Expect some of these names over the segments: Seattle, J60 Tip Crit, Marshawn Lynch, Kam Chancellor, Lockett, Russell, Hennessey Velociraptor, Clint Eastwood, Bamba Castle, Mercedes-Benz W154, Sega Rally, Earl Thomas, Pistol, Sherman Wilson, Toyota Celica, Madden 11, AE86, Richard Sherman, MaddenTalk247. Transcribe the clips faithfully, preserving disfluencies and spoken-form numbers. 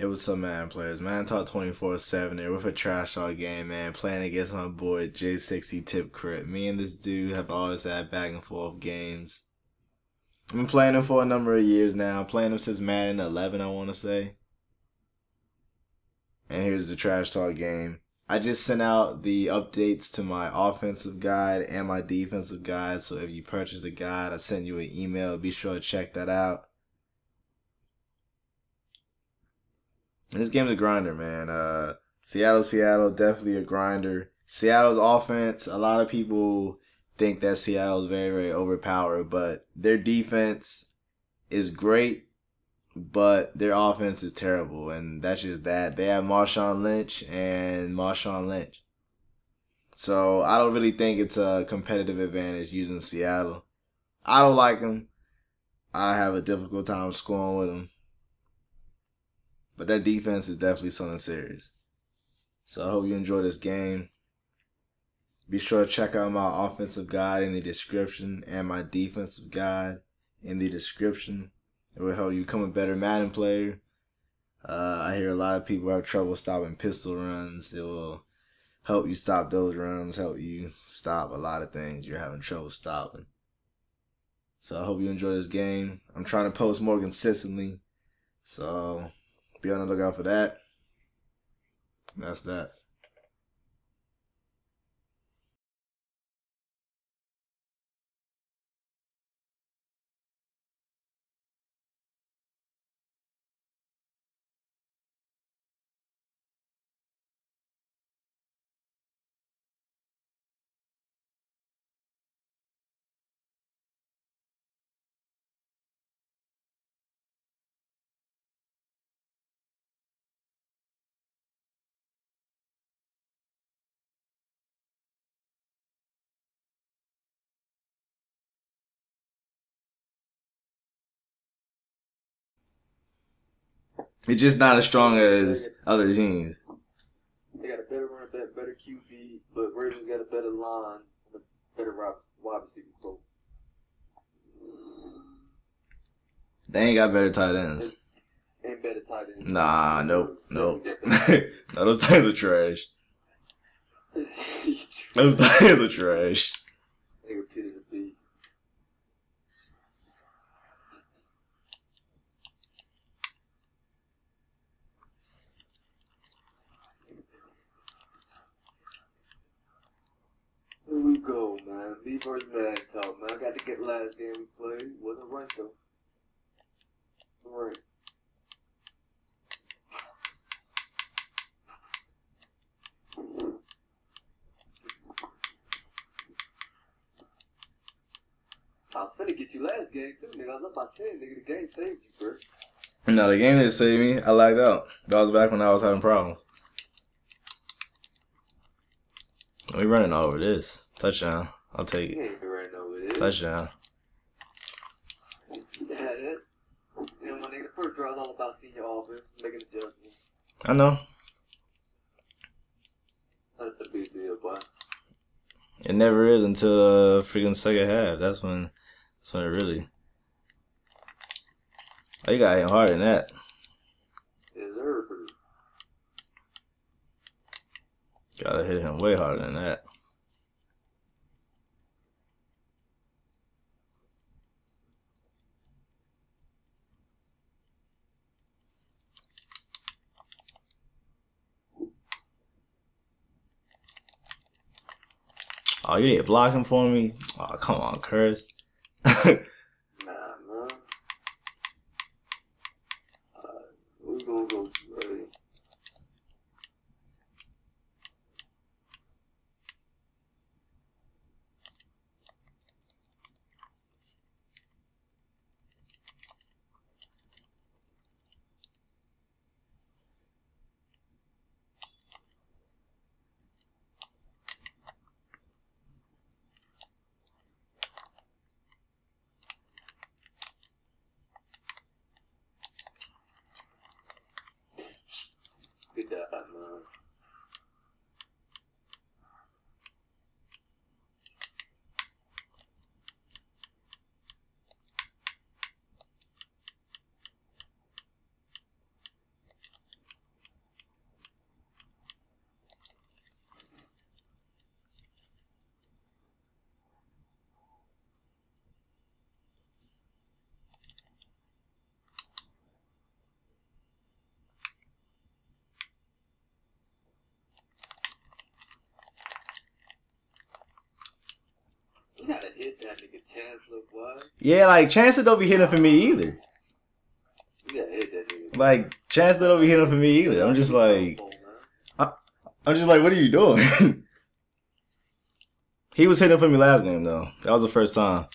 It was some Madden players. Madden Talk twenty-four seven here with a trash all game, man. Playing against my boy J sixty Tip Crit. Me and this dude have always had back and forth games. I've been playing him for a number of years now. Playing him since Madden eleven, I want to say. And here's the trash talk game. I just sent out the updates to my offensive guide and my defensive guide. So if you purchase a guide, I send you an email. Be sure to check that out. This game's a grinder, man. Uh, Seattle, Seattle, definitely a grinder. Seattle's offense, a lot of people think that Seattle's very, very overpowered, but their defense is great, but their offense is terrible, and that's just that. They have Marshawn Lynch and Marshawn Lynch. So I don't really think it's a competitive advantage using Seattle. I don't like them. I have a difficult time scoring with them. But that defense is definitely something serious. So I hope you enjoy this game. Be sure to check out my offensive guide in the description and my defensive guide in the description. It will help you become a better Madden player. Uh, I hear a lot of people have trouble stopping pistol runs. It will help you stop those runs, help you stop a lot of things you're having trouble stopping. So I hope you enjoy this game. I'm trying to post more consistently. So be on the lookout for that. That's that. It's just not as strong as other teams. They got a better run, a better Q B, but Ravens got a better line, a better wide receiver. They ain't got better tight ends. They ain't better tight ends. Nah, nope, nope. No, those tight ends are trash. Those tight ends are trash. Go, man. Me versus Madden Talk, man. I got to get last game we played. Wasn't right, though. All right. I was finna get you last game, too, nigga. I was up by ten, nigga. The game saved you, bro. No, the game didn't save me. I lagged out. That was back when I was having problems. We running over this. Touchdown. I'll take it. You ain't been running over this. Touchdown. Yeah, it is. You know, my nigga, the first draw is all about senior offense, making adjustments. I know. That's a big deal, boy. It never is until the uh, freaking second half. That's when, that's when it really. Oh, you got hit hard in that. Gotta hit him way harder than that. Oh, you didn't block him for me? Oh, come on, Curse. Nah, man. Uh, we're gonna go ready. hit that nigga Chancellor, boy. Yeah, like Chancellor don't be hitting for me either. You gotta hit that nigga. Like Chancellor don't be hitting for me either. I'm just like, I, I'm just like, what are you doing? He was hitting for me last game though. That was the first time.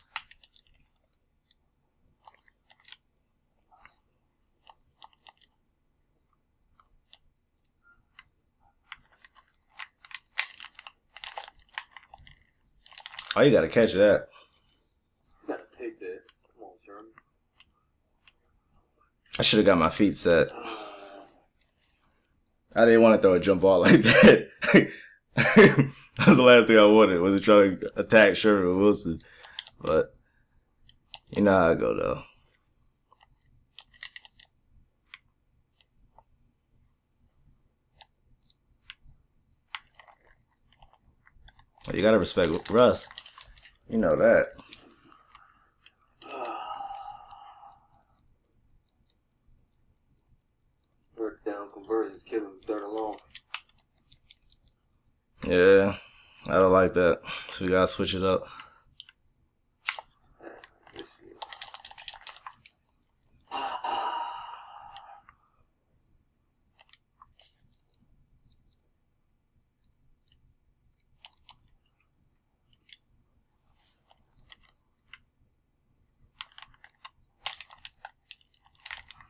Oh, you gotta catch that. You gotta take that. Come on, Sherman. I should have got my feet set. I didn't want to throw a jump ball like that. That was the last thing I wanted, was to try to attack Sherman Wilson. But, you know how I go, though. You gotta respect Russ. You know that. Third down conversions kill him dirt alone. Yeah, I don't like that. So we gotta switch it up.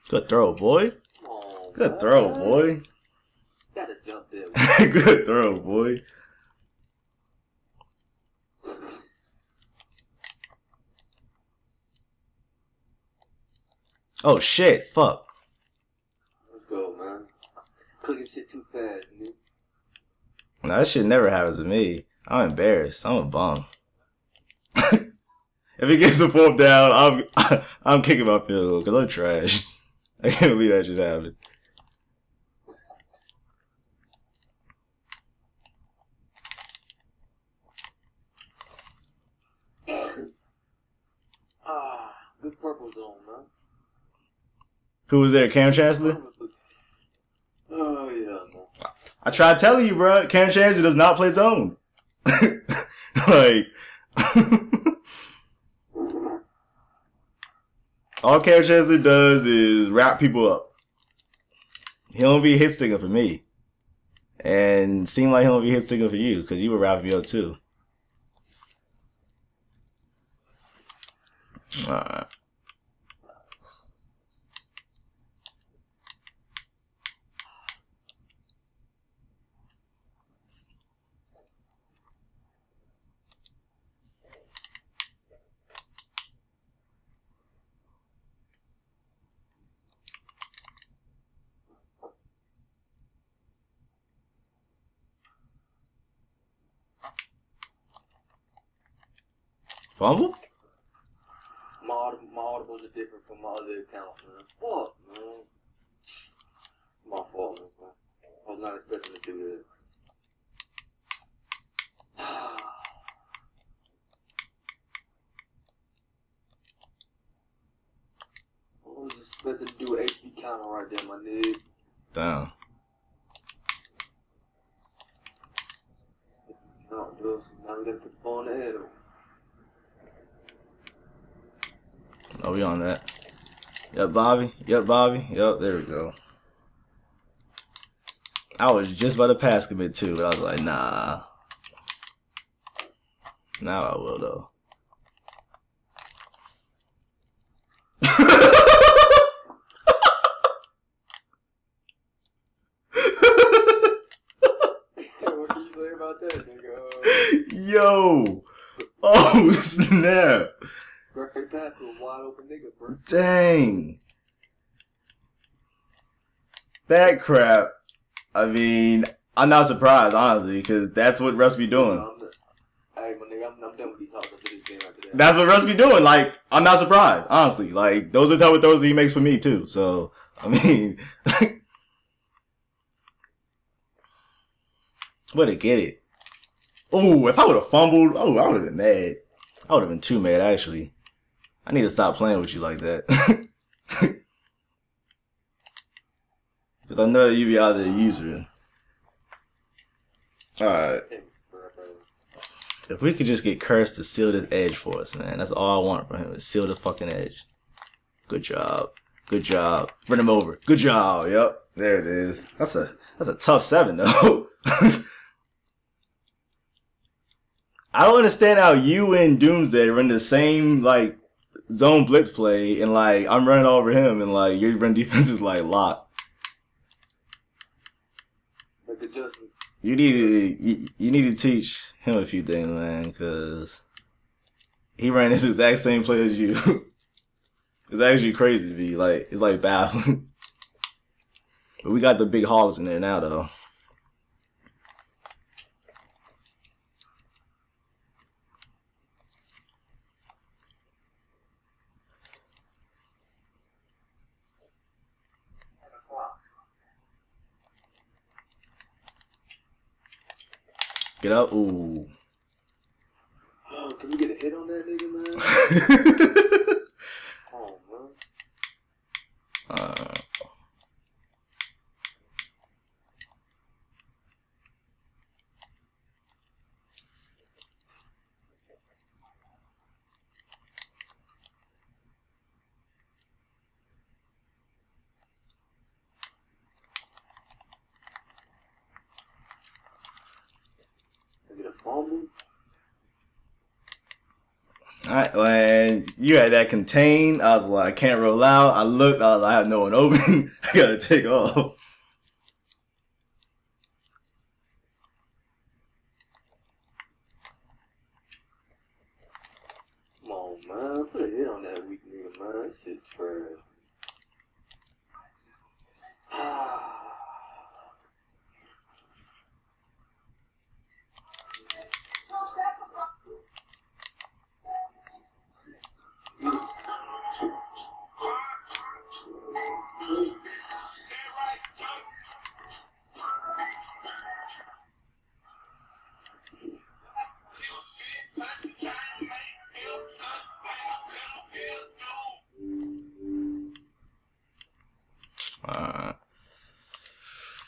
Good throw, boy. Oh, good man. Throw, boy. Gotta jump in. Good throw, boy. Oh shit! Fuck. Let's go, man. Cooking shit too fast, dude. Nah, that shit never happens to me. I'm embarrassed. I'm a bum. If it gets the fourth down, I'm I'm kicking my field goal because I'm trash. I can't believe that just happened. Ah, good purple zone, man. Who was there, Kam Chancellor? Oh yeah, man. I tried telling you, bro. Kam Chancellor does not play zone. Like. All Kam Chancellor does is wrap people up. He don't be hit sticker for me. And seem like he don't be hit sticker for you, because you were wrapping me up too. Alright. Fumble? My audibles are different from my other accounts, man. Fuck, man. My fault, man. I was not expecting to do this. I was expecting to do an H P counter right there, my nigga. Damn. No, dude. Now we gotta put the ball in the head of him. Oh, we on that. Yep, Bobby. Yep, Bobby. Yep, there we go. I was just about to pass commit too, but I was like, nah. Now I will, though. What can you say about that, nigga? Yo! Oh, snap! Perfect pass to a wide open nigga, bro. Dang. That crap. I mean, I'm not surprised, honestly, because that's what Russ be doing. I'm the, hey, my nigga, I'm, I'm done with you talking to this game after that. That's what Russ be doing. Like, I'm not surprised, honestly. Like, those are the type of throws that he makes for me, too. So, I mean. Way to get it. Oh, if I would have fumbled, oh, I would have been mad. I would have been too mad, actually. I need to stop playing with you like that. Because I know you be out there using it. Alright. If we could just get Curse to seal this edge for us, man. That's all I want from him, is seal the fucking edge. Good job. Good job. Run him over. Good job. Yep. There it is. That's a that's a tough seven, though. I don't understand how you and Doomsday run the same, like, zone blitz play, and, like, I'm running over him, and, like, your run defense is, like, locked. Make adjustments. You need to you, you need to teach him a few things, man, because he ran this exact same play as you. It's actually crazy to be like it's like baffling. But we got the big hogs in there now, though. Get up. Ooh. Oh, can we get a hit on that nigga, man? Oh, man. Uh. Alright, when you had that contained, I was like, I can't roll out. I looked, I was like, I have no one open. I gotta take off. Come on, man. Put a hit on that weak nigga, man. That shit's trash.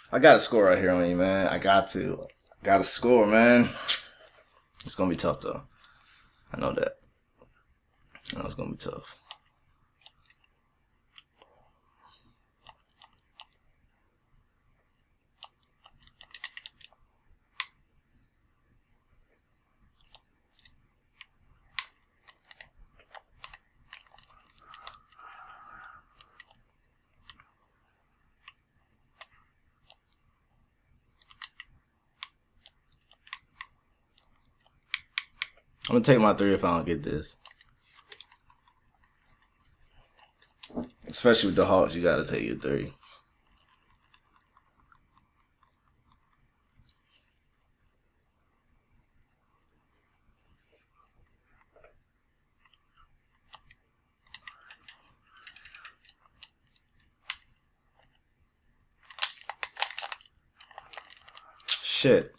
I gotta score right here on you, man. I got to. I gotta score, man. It's gonna be tough, though. I know that. I know it's gonna be tough. I'm gonna take my three if I don't get this. Especially with the Hawks, you gotta take your three. Shit.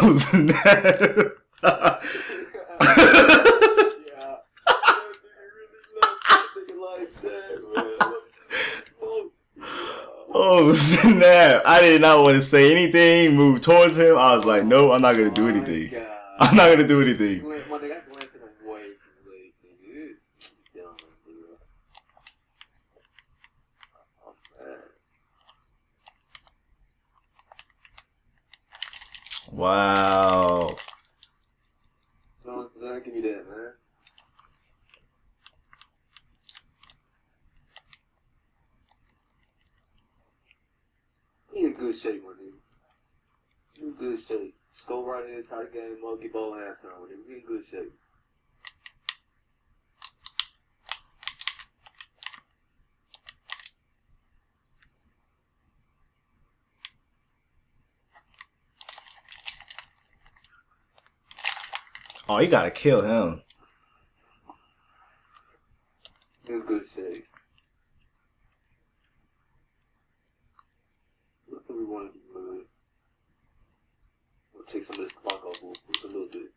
Oh snap! Oh snap! I did not want to say anything. Move towards him. I was like, no, I'm not gonna do anything. I'm not gonna do anything. Wow. No, I give you that, man. He in good shape, my dude. You in good shape. go right in the entire game, monkey ball and half time with him. He's in good shape. Oh, you gotta kill him. You're good shape. What do we want to do? We'll take some of this clock off with a little bit.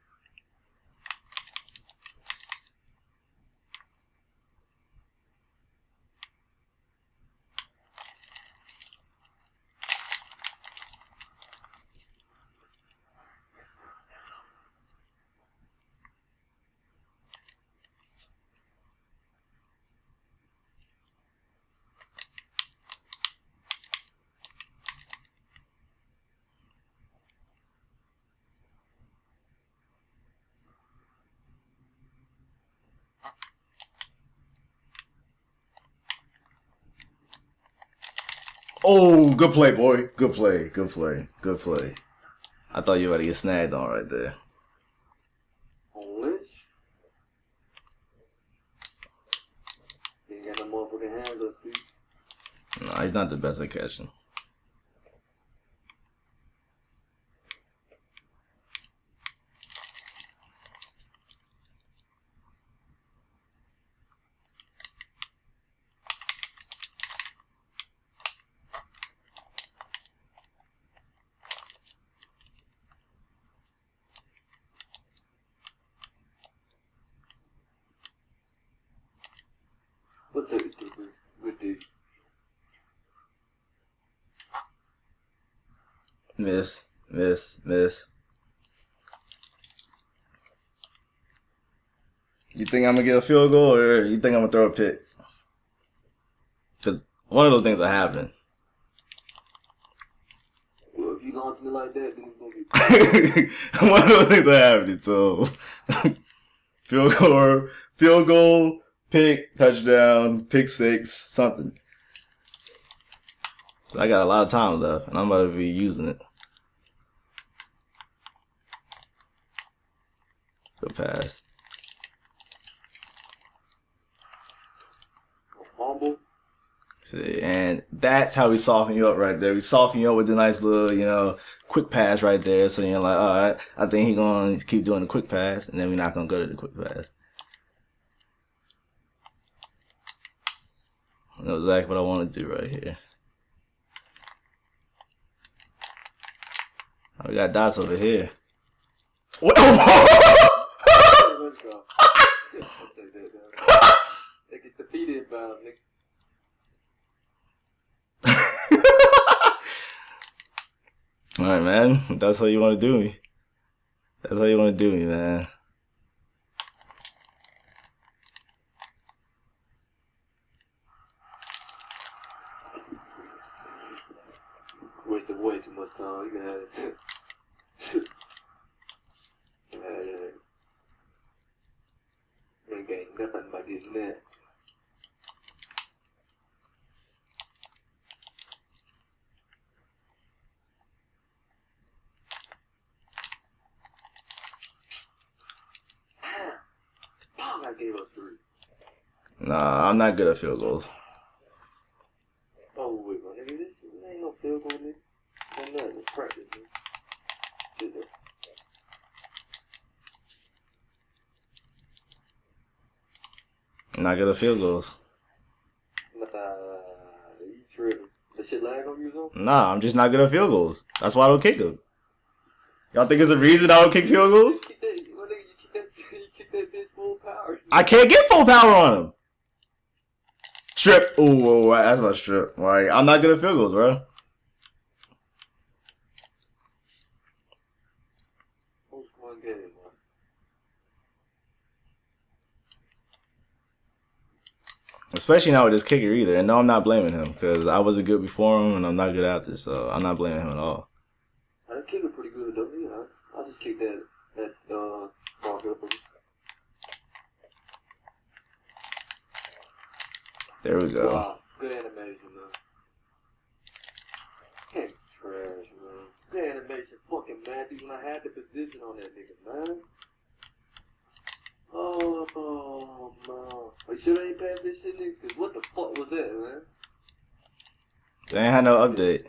Oh, good play, boy. Good play. Good play. Good play. I thought you were going to get snagged on right there. Lynch? He ain't got no motherfucking hands up, see? Nah, he's not the best at catching. What's it? Good dude. Miss, miss, miss. You think I'm gonna get a field goal, or you think I'm gonna throw a pick? Cause one of those things will happen. Well, if you gonna do like that, then it's gonna be one of those things will happen. So field goal, field goal. Pick, touchdown, pick six, something. I got a lot of time left, and I'm about to be using it. Good pass. See, and that's how we soften you up right there. We soften you up with a nice little, you know, quick pass right there. So you're like, all right, I think he's going to keep doing the quick pass, and then we're not going to go to the quick pass. I know exactly what I want to do right here. Oh, we got dots over here. What? They get defeated by nigga. All right, man. That's how you want to do me. That's how you want to do me, man. Nah, I'm not good at field goals. Oh, wait, nigga, this ain't no field goal, nigga. Ain't nothing to practice, nigga. I'm not good at field goals. Nah, you tripping. That shit lag on you, though? Nah, I'm just not good at field goals. That's why I don't kick them. Y'all think there's a reason I don't kick field goals? I can't get full power on him. Strip. Ooh, that's my strip. Like, I'm not good at field goals, bro. Especially not with this kicker either. And no, I'm not blaming him because I wasn't good before him, and I'm not good after. So I'm not blaming him at all. That kicker pretty good though. Yeah, I just kicked that that uh ball good for me. There we go. Wow, good animation, man. Trash, man. The animation fucking mad when I had the position on that nigga, man. Oh, oh no. Are you sure they ain't passed this shit, nigga? Cause what the fuck was that, man? They ain't had no update.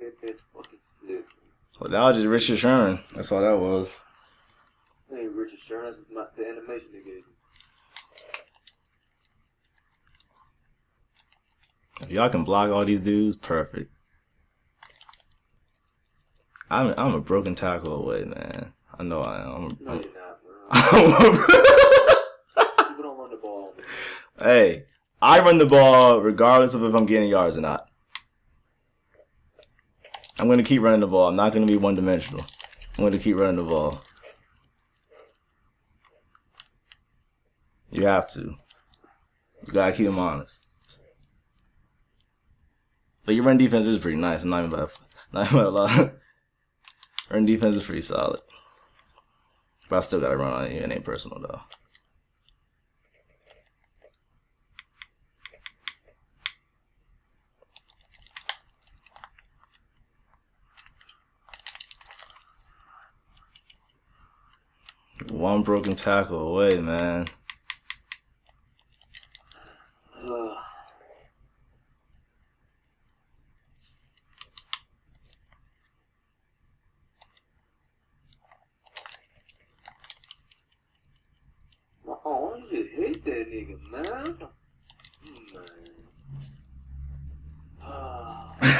That bitch fucking shit. Well, that was just Richard Sherman. That's all that was. Hey, Richard Sherman, that's not the animation they gave you. Y'all can block all these dudes, perfect. I'm I'm a broken tackle away, man. I know I am. I'm a, no, you're not, bro. People don't run the ball. Man. Hey, I run the ball regardless of if I'm getting yards or not. I'm gonna keep running the ball. I'm not gonna be one dimensional. I'm gonna keep running the ball. You have to. You gotta keep them honest. But your run defense is pretty nice. I'm not even about to, not even about to lie. Run defense is pretty solid. But I still gotta run on you. It ain't personal though. One broken tackle away, man.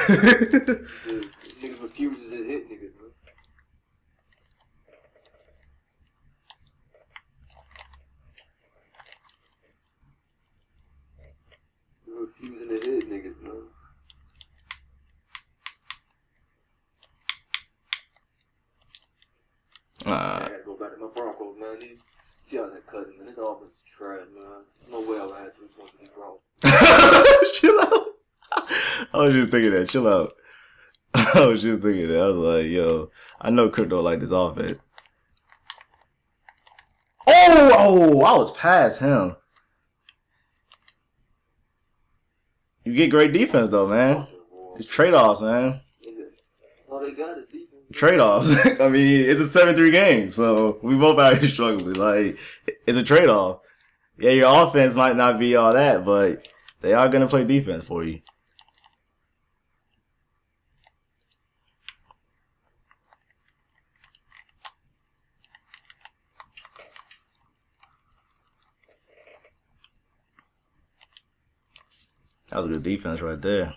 Niggas refuses to hit niggas, man. Refusing to hit niggas, man. Uh, I gotta go back to my Broncos, man. These y'all that cutting, man. This offense is trash, man. No way I'll ask which one to be wrong. Chill out. I was just thinking that. Chill out. I was just thinking that. I was like, yo, I know Crypto like this offense. Oh, oh, I was past him. You get great defense, though, man. It's trade-offs, man. Trade-offs. I mean, it's a seven three game, so we both out here struggling. Like, it's a trade-off. Yeah, your offense might not be all that, but they are going to play defense for you. That was a good defense right there.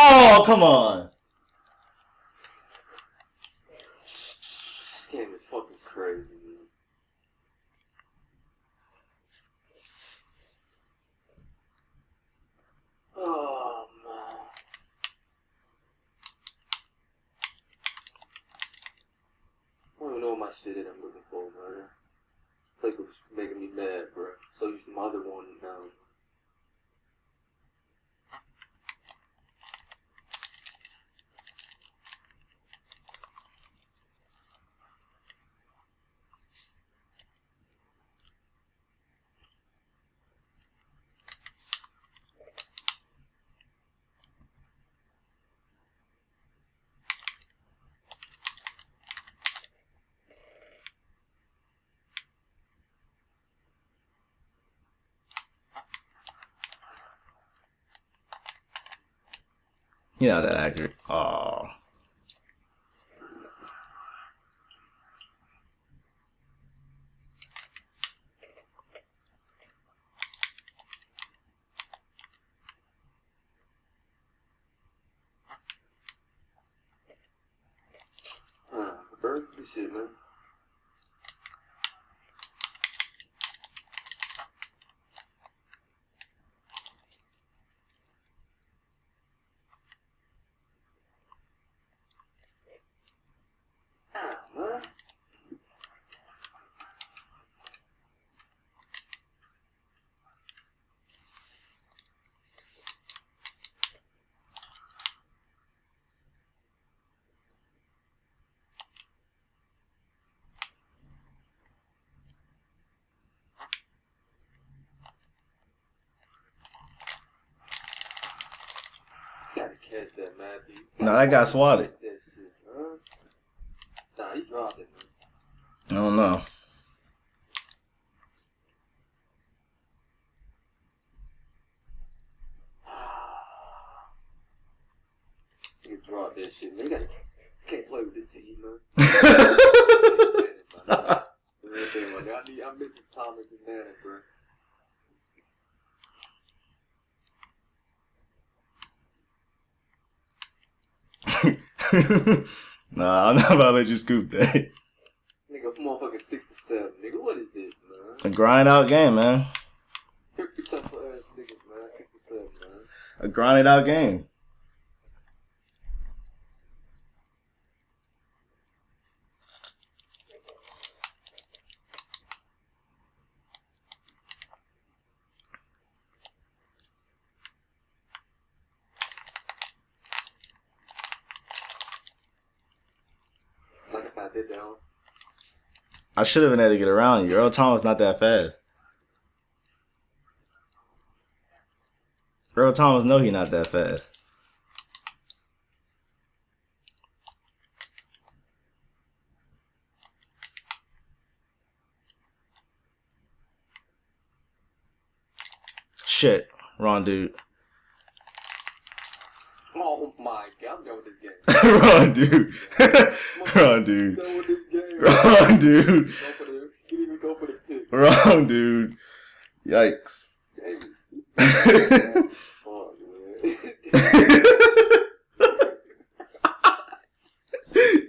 Oh, come on. This game is fucking crazy, man. Oh, man. I don't even know my shit that I'm looking for, man. It's like it was making me mad, bro. So you some other one now. You're not that accurate. Aww. Uh, bird, you see, man. Catch that, Matthew. No, that got swatted. Nah, he dropped it. I don't know. You dropped that shit, man. You gotta, can't play with this team, man. I need, I miss Thomas and Madden, bro. Nah, I'm not about to let you scoop that. Nigga, motherfucking six to seven. Nigga, what is this, man? A grind out game, man. Took the tough ass niggas, man. Six to seven, man. A grinded out game. I should have been able to get around you. Earl Thomas not that fast. Earl Thomas, no, he not that fast. Shit, wrong dude. Oh my god, I'm done with this game. Wrong dude. Wrong dude. Wrong dude. Wrong dude. Yikes.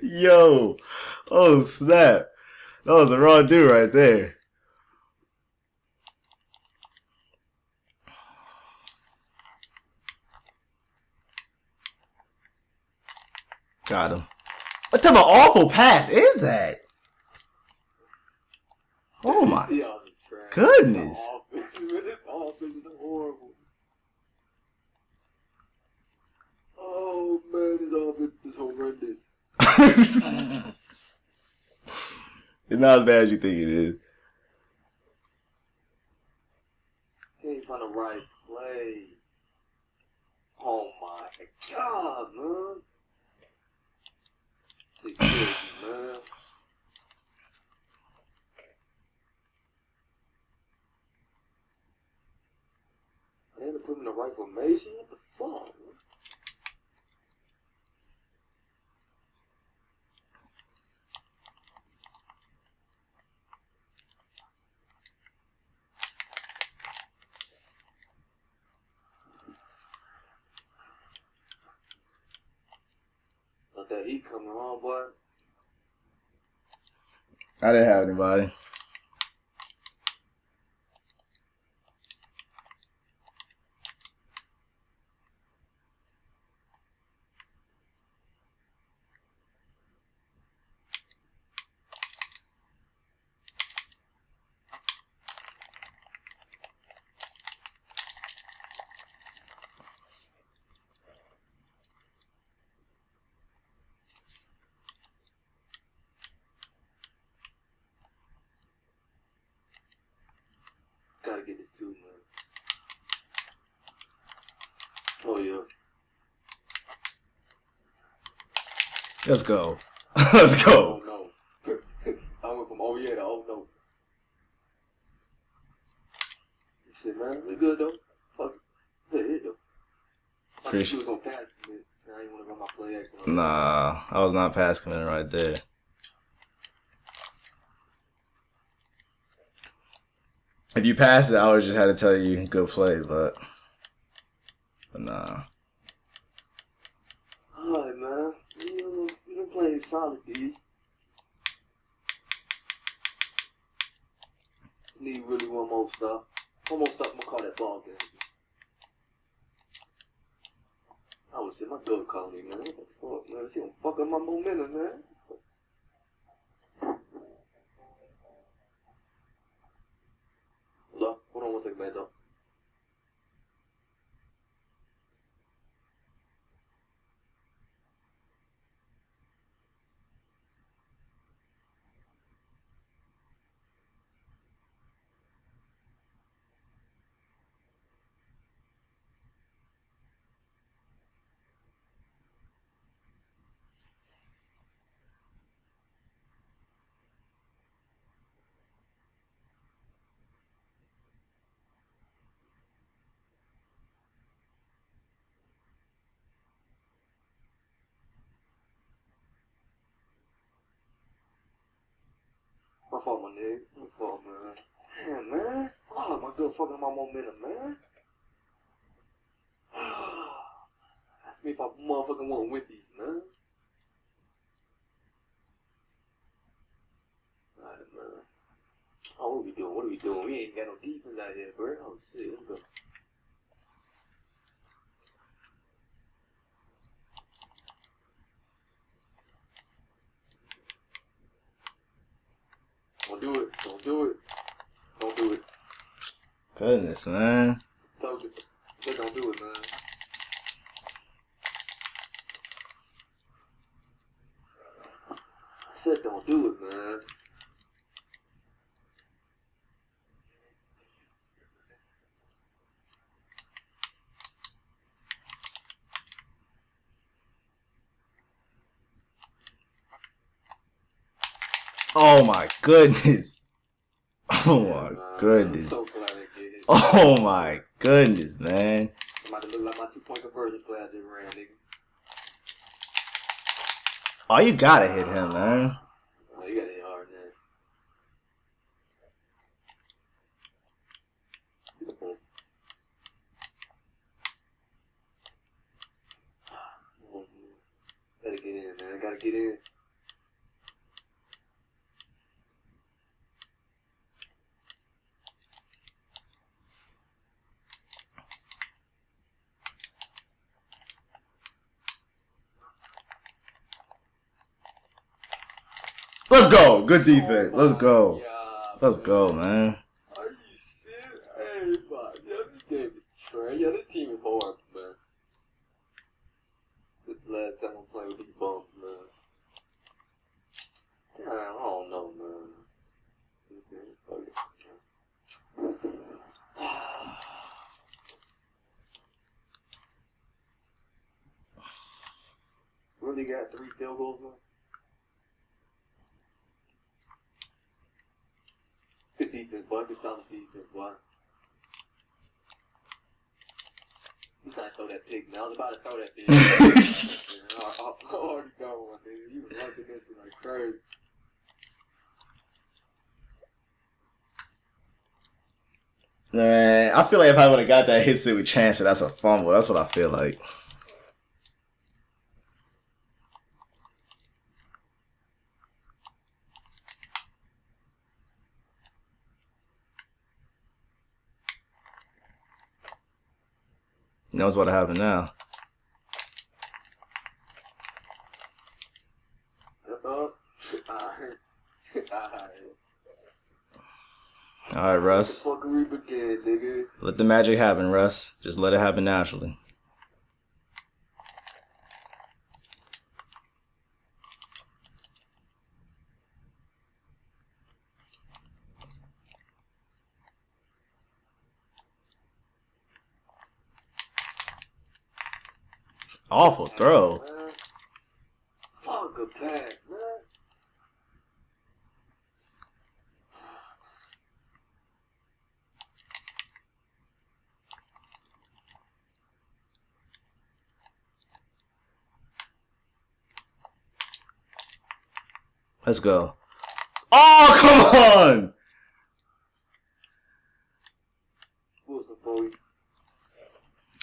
Yo. Oh snap. That was a wrong dude right there. Got him. What type of awful pass is that? Oh my goodness. Oh man, this offense is horrendous. It's not as bad as you think it is. Can't find the right play. Oh my god, man. I had to put him in the right formation. What the fuck? That he coming on, boy. I didn't have anybody. Gotta get this too, man. Oh yeah. Let's go. Let's go. Oh no. I went from oh yeah to oh no. Shit, man, we good though. Fuck it. Good hit though. I thought you was gonna pass me. Now you wanna run my play action. Nah, I was not pass committing right there. If you pass it, I would just had to tell you good play, but, but nah. Alright, man. You been playing solid, dude. Need really one more stuff. One more stuff, I'm gonna call that ball game. I would say my girl called me, man. What the fuck, man? She gonna fuck up my momentum, man. I fought my nigga. I fought, man. Yeah, man. Oh, my good fucking my momentum, man. Ask me if I motherfucking want with these, man. Alright, man. Oh, what are we doing? What are we doing? We ain't got no defense out here, bro. Oh, shit. Let's go. Don't do it. Don't do it. Don't do it. Goodness, man. Don't do it. They don't do it, man. I said don't do it, man. Oh my goodness. Oh my yeah, goodness. So oh my goodness, man. Somebody look like my two point conversion play I just ran, nigga. Oh, you gotta hit him, man. Oh, you gotta hit hard, man. Gotta get in, man. Gotta get in. Let's go. Good defense. Let's go. Let's go, man. Are you serious? Hey, this game is, this team is hard, man. This last time I'm playing with these bumps, man. I don't know, man. Really got three field goals, man. Good defense, boy. Good solid defense, boy. He's trying to throw that pig, man. I was about to throw that pig. I already got one, dude. You was looking at me like crazy. Man, I feel like if I would have got that hit sit with Chancellor, that's a fumble. That's what I feel like. Knows what happened now. All right, Russ. Let the magic happen, Russ. Just let it happen naturally. Awful throw. Fuck a pass, man. Let's go. Oh, come on.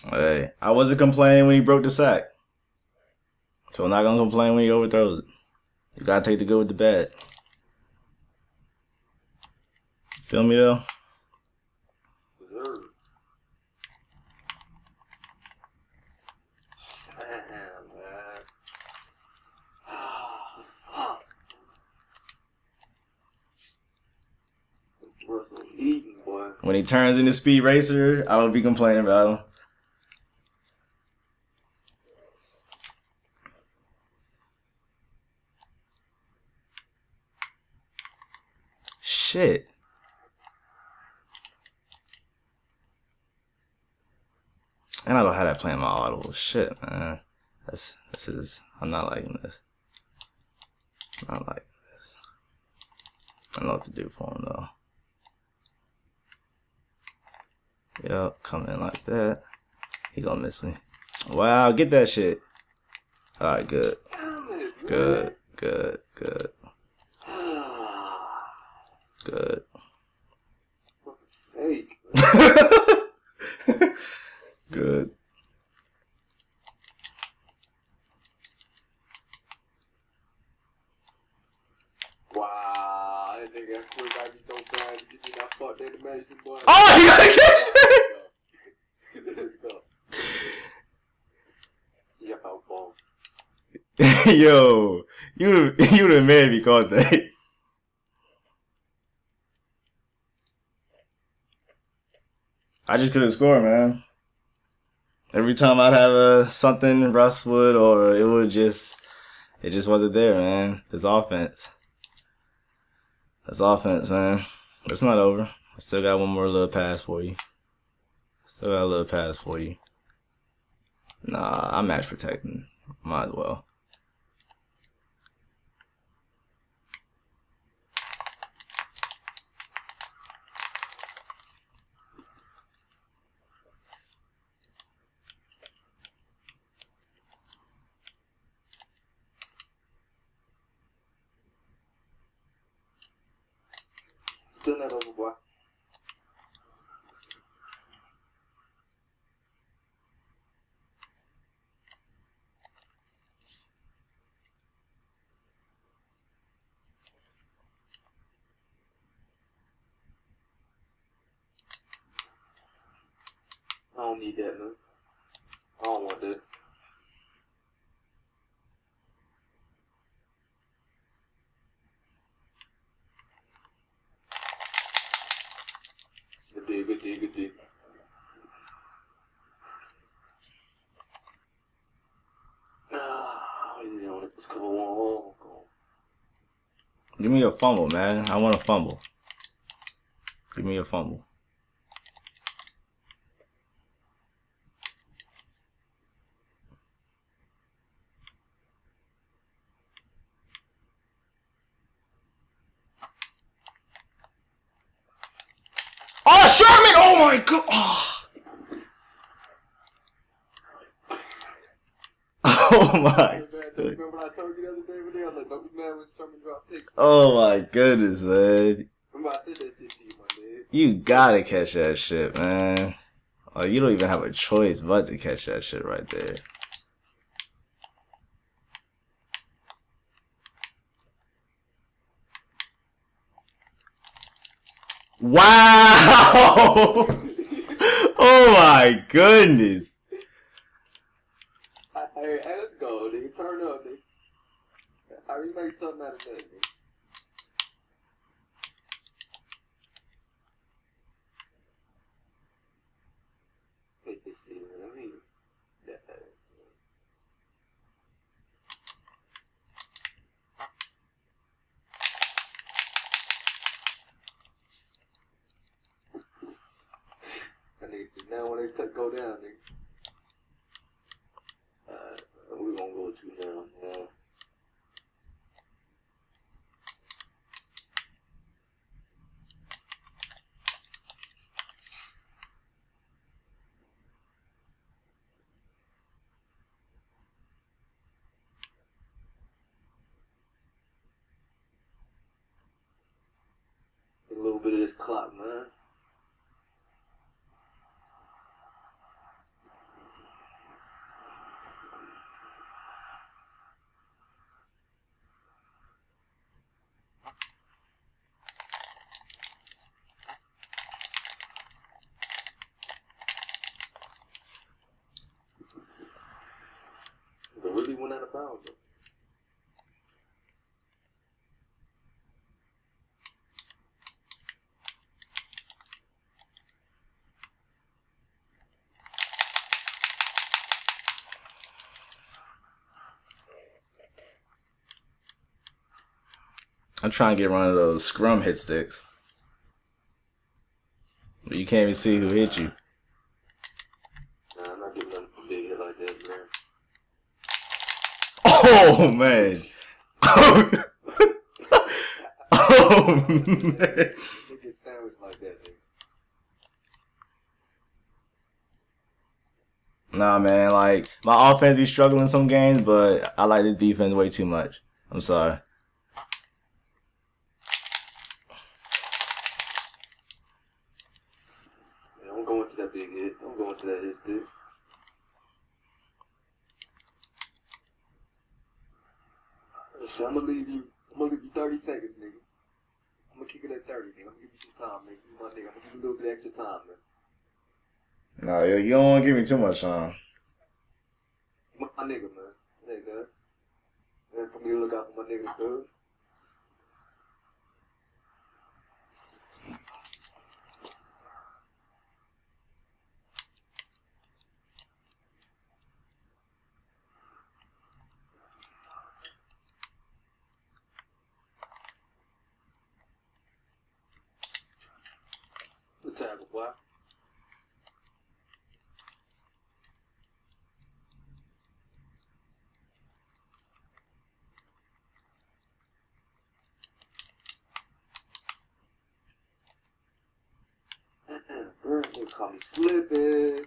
Hey, I wasn't complaining when he broke the sack. So I'm not going to complain when he overthrows it. You got to take the good with the bad. Feel me, though? When he turns into Speed Racer, I don't be complaining about him. Shit. And I don't have that playing my audible. Shit, man. That's, this is, I'm not liking this. I'm not liking this. I don't know what to do for him, though. Yup, come in like that. He gonna miss me. Wow, get that shit. Alright, good. Good, good, good. good. Hey. Good. Wow, that nigga got you so bad. You did not fuck that amazing boy. Oh, he got a catch. Let's go. Yo, you you the man if you caught that. I just couldn't score, man. Every time I'd have a something, Russ would, or it would just, it just wasn't there, man. This offense, this offense, man. It's not over. I still got one more little pass for you. Still got a little pass for you. Nah, I'm match protecting. Might as well. I don't need that, man. I don't want that. Good day, good day, good day. Ah, you know, let's go. Give me a fumble, man. I want a fumble. Give me a fumble. Sherman! Oh my god! Oh. Oh my goodness. Oh my goodness, man. You gotta catch that shit, man. Oh, you don't even have a choice but to catch that shit right there. Wow! Oh my goodness! I, I, I let's go, dude. Turn up, dude. I remake something out of that, dude. Wait, this is what I mean. That now when they go down, nigga. Uh, we gonna go to now. now. A little bit of this clock, man. I'm trying to get one of those scrum hit sticks. But you can't even see who hit you. Nah, I'm not getting nothing big hit like that, man. Oh, man. Oh, oh man. Nah, man, like, my offense be struggling some games, but I like this defense way too much. I'm sorry. that is, dude. So I'm gonna leave you. I'm gonna give you thirty seconds, nigga. I'm gonna keep it at thirty, nigga. I'm gonna give you some time, nigga. You my nigga. I'm gonna give you a little bit extra time, man. Nah, yo, you don't wanna give me too much time. My nigga, man. Nigga. And for me to look out for my nigga, dude. Tackle, boy. Burton comes slipping.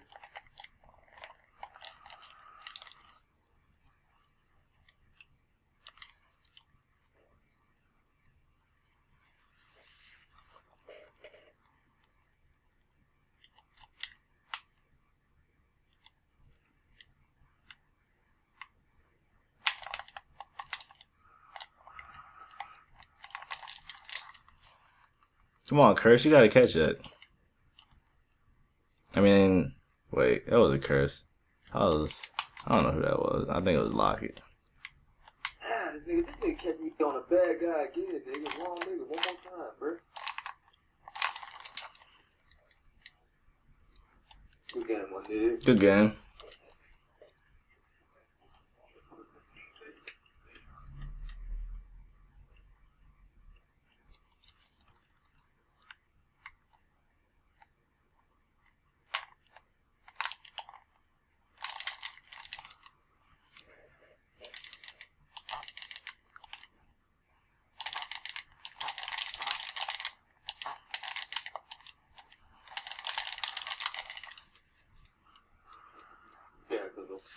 Come on, Curse, you gotta catch that. I mean, wait, that was a curse. I was, I don't know who that was. I think it was Lockett. Ah, this nigga, this nigga kept me on a bad guy again, nigga. Wrong nigga, one more time, bro. Good game, my nigga. Good game.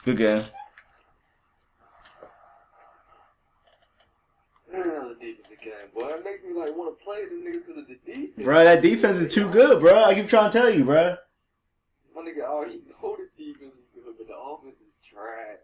Good game. Bro, that defense is too good, bro. I keep trying to tell you, bro. My nigga already know the defense is good, but the offense is trash.